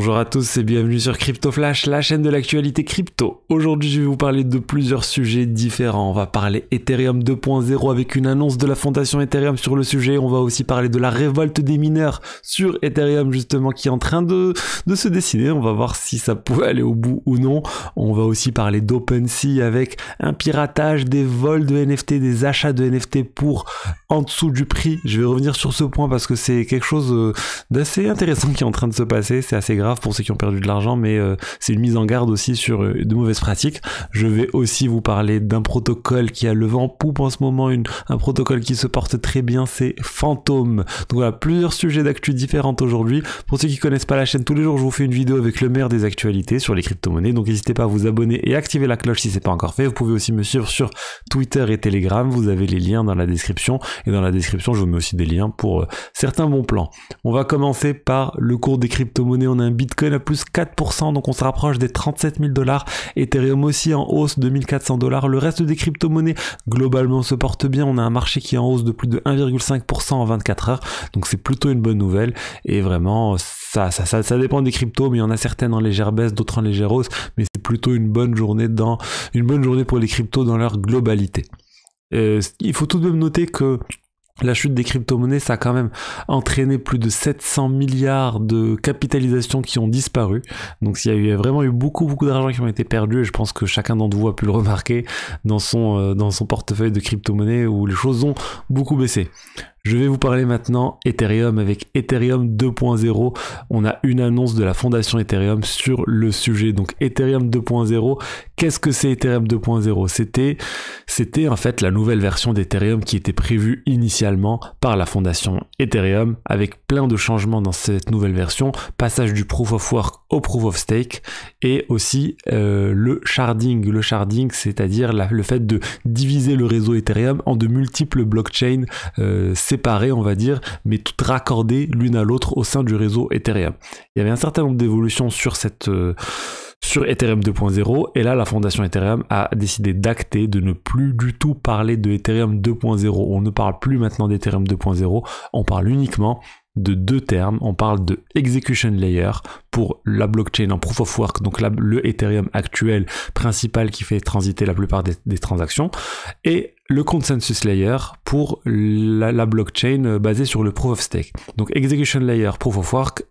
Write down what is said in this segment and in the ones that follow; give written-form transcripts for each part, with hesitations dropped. Bonjour à tous et bienvenue sur Crypto Flash, la chaîne de l'actualité crypto. Aujourd'hui, je vais vous parler de plusieurs sujets différents. On va parler Ethereum 2.0 avec une annonce de la fondation Ethereum sur le sujet. On va aussi parler de la révolte des mineurs sur Ethereum justement qui est en train de se dessiner. On va voir si ça peut aller au bout ou non. On va aussi parler d'OpenSea avec un piratage, des vols de NFT, des achats de NFT pour en dessous du prix. Je vais revenir sur ce point parce que c'est quelque chose d'assez intéressant qui est en train de se passer. C'est assez grave pour ceux qui ont perdu de l'argent, mais c'est une mise en garde aussi sur de mauvaises pratiques. Je vais aussi vous parler d'un protocole qui a le vent en poupe en ce moment, un protocole qui se porte très bien, c'est Fantom. Donc voilà, plusieurs sujets d'actu différentes aujourd'hui. Pour ceux qui connaissent pas la chaîne, tous les jours je vous fais une vidéo avec le meilleur des actualités sur les crypto-monnaies, donc n'hésitez pas à vous abonner et activer la cloche si c'est pas encore fait. Vous pouvez aussi me suivre sur Twitter et Telegram, vous avez les liens dans la description, et dans la description je vous mets aussi des liens pour certains bons plans. On va commencer par le cours des crypto-monnaies. On a un Bitcoin à plus 4%, donc on se rapproche des 37 000 $. Ethereum aussi en hausse de 1 400 $. Le reste des crypto-monnaies globalement se porte bien. On a un marché qui est en hausse de plus de 1,5% en 24 heures, donc c'est plutôt une bonne nouvelle. Et vraiment, ça dépend des cryptos, mais il y en a certaines en légère baisse, d'autres en légère hausse. Mais c'est plutôt une bonne journée pour les cryptos dans leur globalité. Il faut tout de même noter que la chute des crypto-monnaies, ça a quand même entraîné plus de 700 milliards de capitalisations qui ont disparu. Donc il y a vraiment eu beaucoup d'argent qui ont été perdus, et je pense que chacun d'entre vous a pu le remarquer dans son portefeuille de crypto-monnaies où les choses ont beaucoup baissé. Je vais vous parler maintenant Ethereum avec Ethereum 2.0. On a une annonce de la fondation Ethereum sur le sujet. Donc Ethereum 2.0, qu'est-ce que c'est Ethereum 2.0? C'était en fait la nouvelle version d'Ethereum qui était prévue initialement par la fondation Ethereum, avec plein de changements dans cette nouvelle version. Passage du Proof of Work au Proof of Stake, et aussi le sharding. Le sharding, c'est-à-dire le fait de diviser le réseau Ethereum en de multiples blockchains séparés, on va dire, mais toutes raccordées l'une à l'autre au sein du réseau Ethereum. Il y avait un certain nombre d'évolutions sur Ethereum 2.0, et là la fondation Ethereum a décidé d'acter de ne plus du tout parler de Ethereum 2.0. On ne parle plus maintenant d'Ethereum 2.0, on parle uniquement de deux termes. On parle de execution layer pour la blockchain en proof of work, donc le Ethereum actuel principal qui fait transiter la plupart des transactions, et le consensus layer pour la blockchain basée sur le proof of stake. Donc execution layer, proof of work,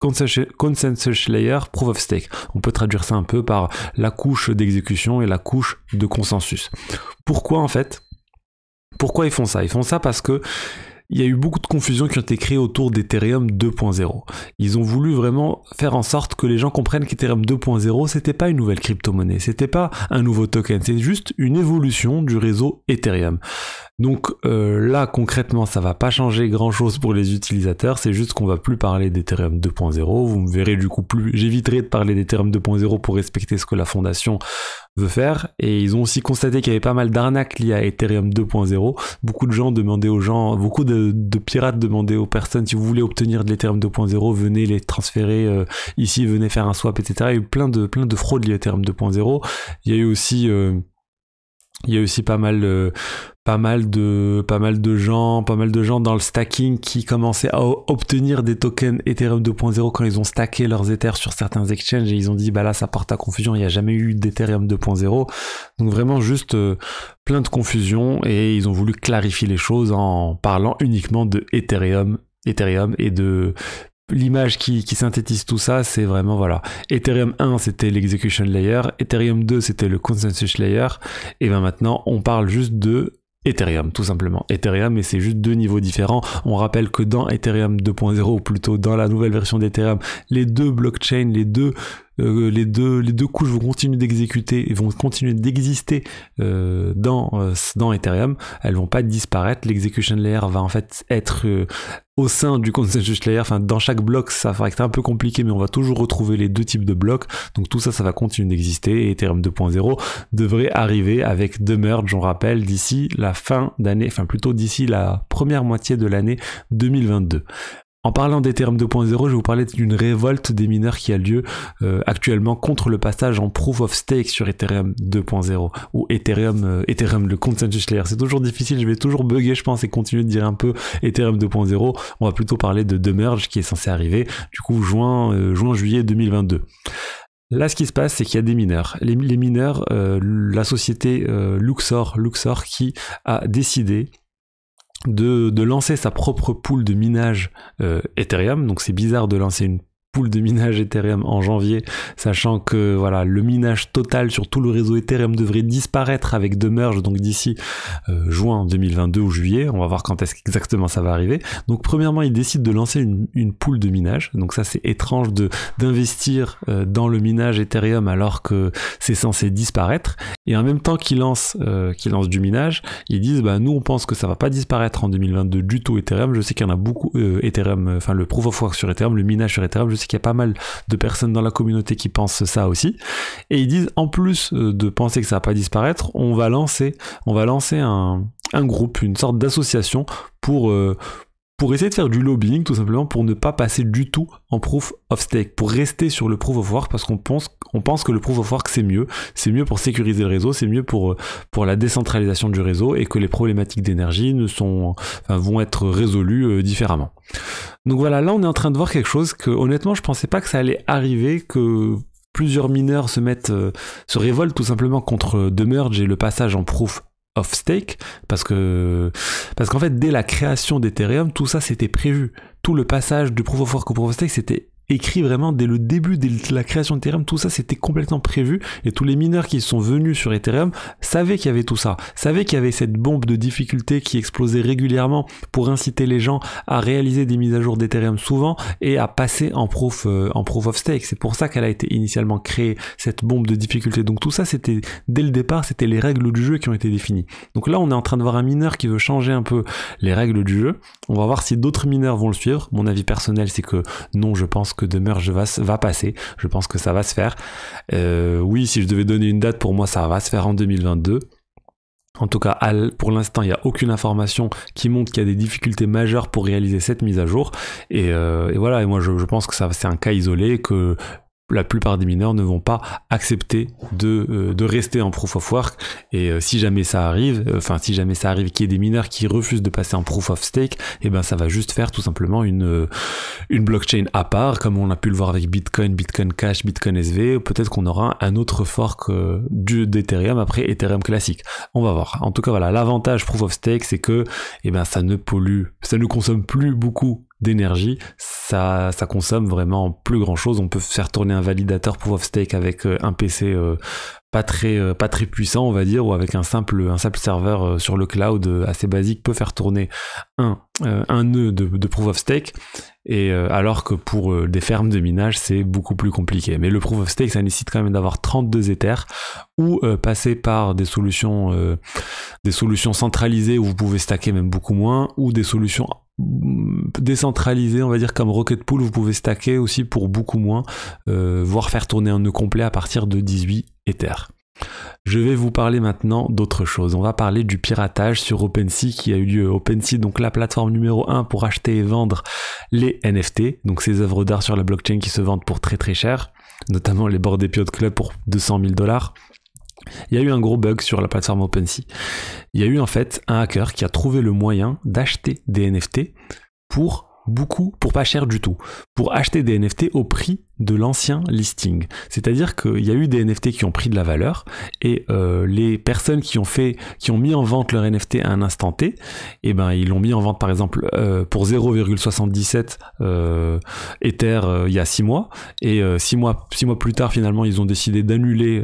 consensus layer, proof of stake. On peut traduire ça un peu par la couche d'exécution et la couche de consensus. Pourquoi en fait? Pourquoi ils font ça? Ils font ça parce que il y a eu beaucoup de confusions qui ont été créées autour d'Ethereum 2.0. Ils ont voulu vraiment faire en sorte que les gens comprennent qu'Ethereum 2.0, c'était pas une nouvelle crypto-monnaie, c'était pas un nouveau token, c'est juste une évolution du réseau Ethereum. Donc là, concrètement, ça va pas changer grand-chose pour les utilisateurs, c'est juste qu'on va plus parler d'Ethereum 2.0, vous me verrez du coup plus, j'éviterai de parler d'Ethereum 2.0 pour respecter ce que la fondation veut faire. Et ils ont aussi constaté qu'il y avait pas mal d'arnaques liées à Ethereum 2.0. Beaucoup de gens demandaient aux gens, beaucoup de pirates demandaient aux personnes, si vous voulez obtenir de l'Ethereum 2.0, venez les transférer ici, venez faire un swap, etc. Il y a eu plein de fraudes liées à Ethereum 2.0. Il y a eu aussi pas mal de gens dans le stacking qui commençaient à obtenir des tokens Ethereum 2.0 quand ils ont stacké leurs Ethers sur certains exchanges, et ils ont dit bah là ça porte à confusion, il n'y a jamais eu d'Ethereum 2.0. donc vraiment juste plein de confusion, et ils ont voulu clarifier les choses en parlant uniquement de Ethereum, et de l'image qui synthétise tout ça, c'est vraiment voilà. Ethereum 1, c'était l'execution layer. Ethereum 2, c'était le consensus layer. Et bien maintenant, on parle juste de Ethereum, tout simplement. Ethereum, et c'est juste deux niveaux différents. On rappelle que dans Ethereum 2.0, ou plutôt dans la nouvelle version d'Ethereum, les deux blockchains, les deux couches vont continuer d'exister dans Ethereum. Elles vont pas disparaître. L'execution layer va en fait être au sein du consensus layer, enfin dans chaque bloc. Ça va être un peu compliqué, mais on va toujours retrouver les deux types de blocs. Donc tout ça, ça va continuer d'exister, et Ethereum 2.0 devrait arriver avec The Merge, on rappelle, d'ici la fin d'année, enfin plutôt d'ici la première moitié de l'année 2022. En parlant d'Ethereum 2.0, je vais vous parler d'une révolte des mineurs qui a lieu actuellement contre le passage en Proof of Stake sur Ethereum 2.0 ou Ethereum le Consensus Layer. C'est toujours difficile, je vais toujours bugger je pense et continuer de dire un peu Ethereum 2.0. On va plutôt parler de The Merge qui est censé arriver du coup juin-juillet 2022. Là, ce qui se passe, c'est qu'il y a des mineurs. Les mineurs, la société Luxor qui a décidé de lancer sa propre pool de minage Ethereum. Donc c'est bizarre de lancer une pool de minage Ethereum en janvier, sachant que voilà, le minage total sur tout le réseau Ethereum devrait disparaître avec The Merge, donc d'ici juin 2022 ou juillet, on va voir quand est-ce exactement ça va arriver. Donc premièrement, ils décident de lancer une pool de minage, donc ça c'est étrange d'investir dans le minage Ethereum alors que c'est censé disparaître, et en même temps qu'ils lancent du minage, ils disent bah nous on pense que ça va pas disparaître en 2022 du tout Ethereum, je sais qu'il y en a beaucoup Ethereum, enfin le Proof of Work sur Ethereum, le minage sur Ethereum, je sais qu'il y a pas mal de personnes dans la communauté qui pensent ça aussi, et ils disent en plus de penser que ça va pas disparaître, on va lancer un groupe, une sorte d'association pour essayer de faire du lobbying tout simplement pour ne pas passer du tout en Proof of Stake, pour rester sur le Proof of Work parce qu'on pense que le Proof of Work c'est mieux pour sécuriser le réseau, c'est mieux pour la décentralisation du réseau et que les problématiques d'énergie vont être résolues différemment. Donc voilà, là on est en train de voir quelque chose que honnêtement je pensais pas que ça allait arriver, que plusieurs mineurs se révoltent tout simplement contre The Merge et le passage en Proof of Stake, parce qu'en fait dès la création d'Ethereum tout ça c'était prévu, tout le passage du Proof of Work au Proof of Stake c'était écrit vraiment dès le début, dès la création d'Ethereum, tout ça c'était complètement prévu et tous les mineurs qui sont venus sur Ethereum savaient qu'il y avait tout ça, savaient qu'il y avait cette bombe de difficulté qui explosait régulièrement pour inciter les gens à réaliser des mises à jour d'Ethereum souvent et à passer en proof of stake. C'est pour ça qu'elle a été initialement créée, cette bombe de difficulté. Donc tout ça c'était dès le départ, c'était les règles du jeu qui ont été définies. Donc là on est en train de voir un mineur qui veut changer un peu les règles du jeu. On va voir si d'autres mineurs vont le suivre. Mon avis personnel c'est que non, je pense que The Merge va passer, je pense que ça va se faire. Oui, si je devais donner une date, pour moi ça va se faire en 2022. En tout cas, pour l'instant, il n'y a aucune information qui montre qu'il y a des difficultés majeures pour réaliser cette mise à jour. Et voilà, et moi je pense que c'est un cas isolé, que la plupart des mineurs ne vont pas accepter de rester en Proof of Work, et si jamais ça arrive qu'il y ait des mineurs qui refusent de passer en Proof of Stake, et ben ça va juste faire tout simplement une blockchain à part, comme on a pu le voir avec Bitcoin, Bitcoin Cash, Bitcoin SV. Peut-être qu'on aura un autre fork d'Ethereum après Ethereum classique, on va voir. En tout cas voilà, l'avantage Proof of Stake c'est que et ben ça ne consomme plus beaucoup d'énergie, ça consomme vraiment plus grand chose. On peut faire tourner un validateur Proof of Stake avec un PC pas très puissant on va dire, ou avec un simple serveur sur le cloud assez basique peut faire tourner un nœud de Proof of Stake, et alors que pour des fermes de minage c'est beaucoup plus compliqué. Mais le Proof of Stake ça nécessite quand même d'avoir 32 Ethers ou passer par des solutions centralisées où vous pouvez stacker même beaucoup moins, ou des solutions décentralisées on va dire comme Rocket Pool où vous pouvez stacker aussi pour beaucoup moins, voire faire tourner un nœud complet à partir de 18 Ethers. Je vais vous parler maintenant d'autre chose. On va parler du piratage sur OpenSea qui a eu lieu. OpenSea, donc la plateforme numéro 1 pour acheter et vendre les NFT, donc ces œuvres d'art sur la blockchain qui se vendent pour très très cher, notamment les Bored Ape Yacht Club pour 200 000 $. Il y a eu un gros bug sur la plateforme OpenSea. Il y a eu en fait un hacker qui a trouvé le moyen d'acheter des NFT pour pas cher du tout, pour acheter des NFT au prix de l'ancien listing. C'est-à-dire qu'il y a eu des NFT qui ont pris de la valeur, et les personnes qui ont mis en vente leur NFT à un instant T, et ben ils l'ont mis en vente par exemple pour 0,77 Ether il y a 6 mois, et 6 mois plus tard finalement ils ont décidé d'annuler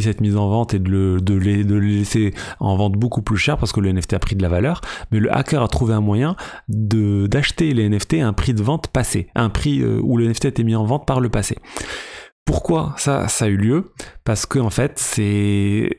cette mise en vente et de les laisser en vente beaucoup plus cher parce que le NFT a pris de la valeur. Mais le hacker a trouvé un moyen d'acheter les NFT à un prix de vente passé, à un prix où le NFT était mis en vente par le passé. Pourquoi ça a eu lieu? Parce que en fait c'est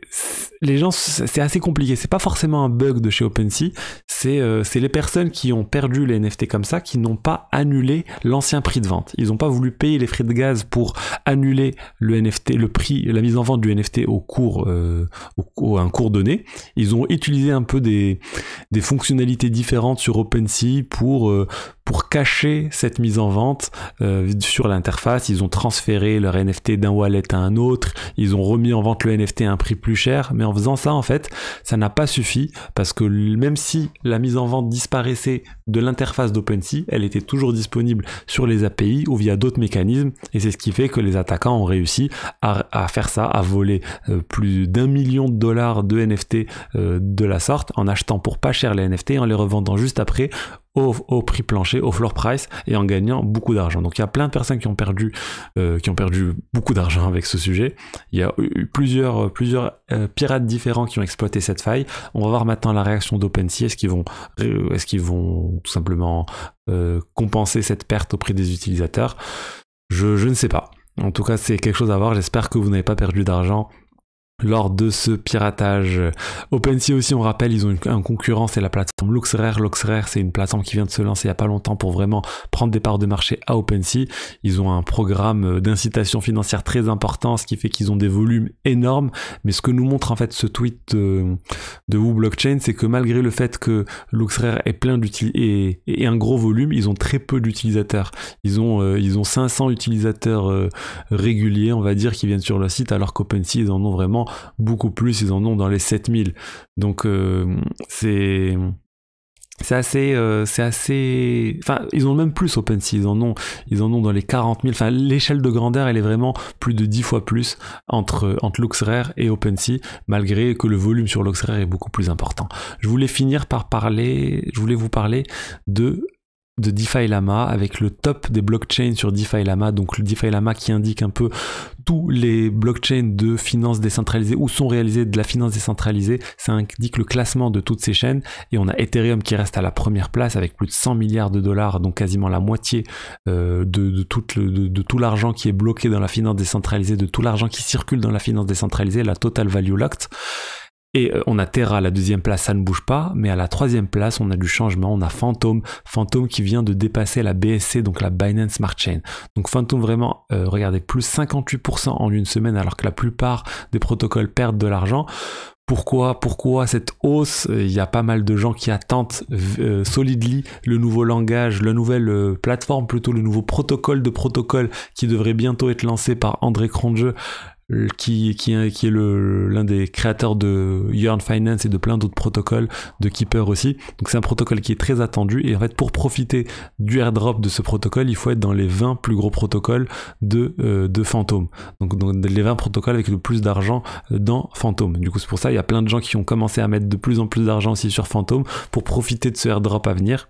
assez compliqué, c'est pas forcément un bug de chez OpenSea, c'est les personnes qui ont perdu les NFT comme ça qui n'ont pas annulé l'ancien prix de vente, ils n'ont pas voulu payer les frais de gaz pour annuler le NFT, le prix, la mise en vente du NFT à un cours donné. Ils ont utilisé un peu des fonctionnalités différentes sur OpenSea pour pour cacher cette mise en vente sur l'interface. Ils ont transféré leur NFT d'un wallet à un autre, ils ont remis en vente le NFT à un prix plus cher, mais en faisant ça, en fait, ça n'a pas suffi, parce que même si la mise en vente disparaissait de l'interface d'OpenSea, elle était toujours disponible sur les API ou via d'autres mécanismes, et c'est ce qui fait que les attaquants ont réussi à faire ça, à voler plus d'1 million de dollars de NFT de la sorte, en achetant pour pas cher les NFT, en les revendant juste après au prix plancher, au floor price, et en gagnant beaucoup d'argent. Donc il y a plein de personnes qui ont perdu beaucoup d'argent avec ce sujet. Il y a eu plusieurs pirates différents qui ont exploité cette faille. On va voir maintenant la réaction d'OpenSea. Est-ce qu'ils vont tout simplement compenser cette perte au prix des utilisateurs? Je ne sais pas. En tout cas, c'est quelque chose à voir. J'espère que vous n'avez pas perdu d'argent lors de ce piratage. OpenSea aussi, on rappelle, ils ont un concurrent, c'est la plateforme LooksRare. LooksRare, c'est une plateforme qui vient de se lancer il n'y a pas longtemps pour vraiment prendre des parts de marché à OpenSea. Ils ont un programme d'incitation financière très important, ce qui fait qu'ils ont des volumes énormes. Mais ce que nous montre en fait ce tweet de Woo Blockchain, c'est que malgré le fait que LooksRare ait plein d'utilisateurs et un gros volume, ils ont très peu d'utilisateurs. Ils ont 500 utilisateurs réguliers, on va dire, qui viennent sur le site, alors qu'OpenSea, ils en ont vraiment beaucoup plus, ils en ont dans les 7000. Donc c'est assez, enfin ils ont même plus OpenSea, ils en ont dans les 40 000, enfin l'échelle de grandeur elle est vraiment plus de 10 fois plus entre LooksRare et OpenSea, malgré que le volume sur LooksRare est beaucoup plus important. Je voulais finir par parler, je voulais vous parler de DeFi Lama, avec le top des blockchains sur DeFi Lama. Donc le DeFi Lama qui indique un peu tous les blockchains de finance décentralisée où sont réalisées de la finance décentralisée. Ça indique le classement de toutes ces chaînes, et on a Ethereum qui reste à la première place avec plus de 100 milliards de dollars, donc quasiment la moitié de tout l'argent qui est bloqué dans la finance décentralisée, de tout l'argent qui circule dans la finance décentralisée, la total value locked. Et on a Terra à la deuxième place, ça ne bouge pas, mais à la troisième place, on a du changement, on a Fantom. Fantom qui vient de dépasser la BSC, donc la Binance Smart Chain. Donc Fantom vraiment, regardez, plus 58% en une semaine, alors que la plupart des protocoles perdent de l'argent. Pourquoi cette hausse? Il y a pas mal de gens qui attendent Solidly, le nouveau langage, la nouvelle plateforme, plutôt le nouveau protocole qui devrait bientôt être lancé par André Cronje, qui est l'un des créateurs de Yearn Finance et de plein d'autres protocoles, de Keeper aussi. Donc c'est un protocole qui est très attendu, et en fait pour profiter du airdrop de ce protocole, il faut être dans les 20 plus gros protocoles de Fantom. Donc dans les 20 protocoles avec le plus d'argent dans Fantom. Du coup c'est pour ça il y a plein de gens qui ont commencé à mettre de plus en plus d'argent aussi sur Fantom pour profiter de ce airdrop à venir.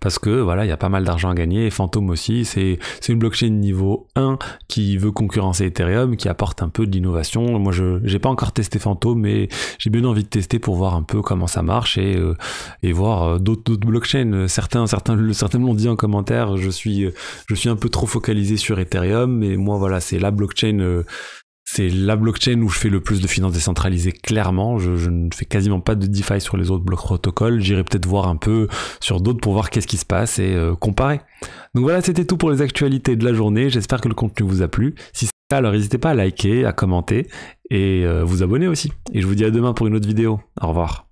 Parce que voilà, il y a pas mal d'argent à gagner, et Fantom aussi, c'est une blockchain niveau 1 qui veut concurrencer Ethereum, qui apporte un peu de l'innovation. Moi je n'ai pas encore testé Fantom, mais j'ai bien envie de tester pour voir un peu comment ça marche, et voir d'autres blockchains. Certains l'ont dit en commentaire, je suis un peu trop focalisé sur Ethereum, mais moi voilà, c'est la blockchain. C'est la blockchain où je fais le plus de finances décentralisées, clairement. Je ne fais quasiment pas de DeFi sur les autres blocs protocoles. J'irai peut-être voir un peu sur d'autres pour voir qu'est-ce qui se passe et comparer. Donc voilà, c'était tout pour les actualités de la journée. J'espère que le contenu vous a plu. Si c'est le cas, alors n'hésitez pas à liker, à commenter et vous abonner aussi. Et je vous dis à demain pour une autre vidéo. Au revoir.